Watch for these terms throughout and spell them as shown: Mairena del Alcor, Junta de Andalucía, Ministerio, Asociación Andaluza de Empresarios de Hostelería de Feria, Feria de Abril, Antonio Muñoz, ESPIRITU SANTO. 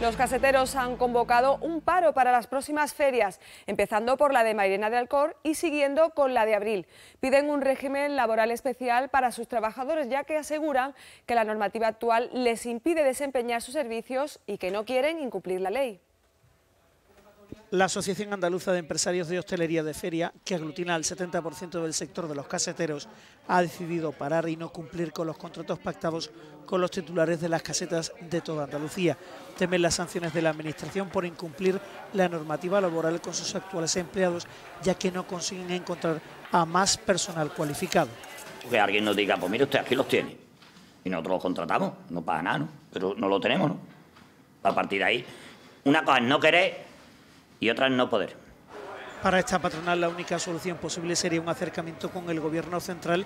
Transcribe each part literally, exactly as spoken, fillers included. Los caseteros han convocado un paro para las próximas ferias, empezando por la de Mairena del Alcor y siguiendo con la de abril. Piden un régimen laboral especial para sus trabajadores, ya que aseguran que la normativa actual les impide desempeñar sus servicios y que no quieren incumplir la ley. La Asociación Andaluza de Empresarios de Hostelería de Feria, que aglutina al setenta por ciento del sector de los caseteros, ha decidido parar y no cumplir con los contratos pactados con los titulares de las casetas de toda Andalucía. Temen las sanciones de la Administración por incumplir la normativa laboral con sus actuales empleados, ya que no consiguen encontrar a más personal cualificado. Que alguien nos diga, pues mire usted, aquí los tiene, y nosotros los contratamos, no pasa nada, ¿no? Pero no lo tenemos, ¿no? A partir de ahí, una cosa es no querer y otras no poder. Para esta patronal la única solución posible sería un acercamiento con el Gobierno central.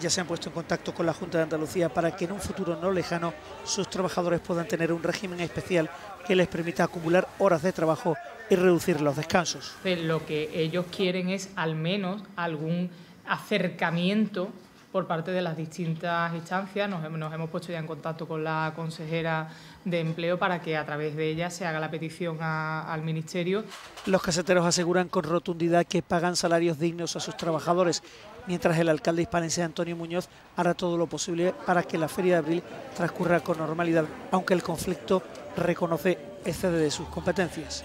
Ya se han puesto en contacto con la Junta de Andalucía para que en un futuro no lejano sus trabajadores puedan tener un régimen especial que les permita acumular horas de trabajo y reducir los descansos. Lo que ellos quieren es al menos algún acercamiento por parte de las distintas instancias. Nos hemos, nos hemos puesto ya en contacto con la consejera de Empleo para que a través de ella se haga la petición a, al Ministerio. Los caseteros aseguran con rotundidad que pagan salarios dignos a sus trabajadores, mientras el alcalde hispalense Antonio Muñoz hará todo lo posible para que la Feria de Abril transcurra con normalidad, aunque el conflicto, reconoce, excede de sus competencias.